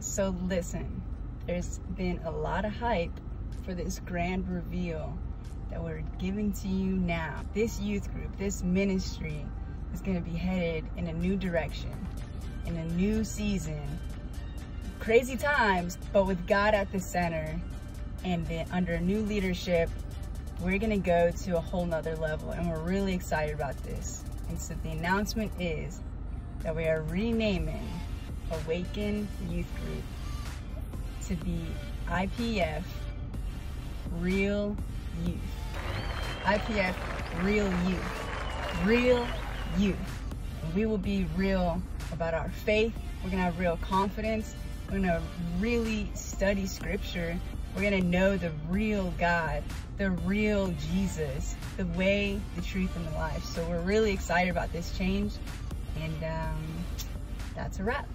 So listen, there's been a lot of hype for this grand reveal that we're giving to you now. This youth group, this ministry is going to be headed in a new direction, in a new season. Crazy times, but with God at the center, and then under new leadership, we're going to go to a whole nother level, and we're really excited about this. And so the announcement is that we are renaming Awaken Youth Group to be IPF Real Youth. IPF Real Youth. Real Youth. And we will be real about our faith. We're going to have real confidence. We're going to really study scripture. We're going to know the real God, the real Jesus, the way, the truth, and the life. So we're really excited about this change. And that's a wrap.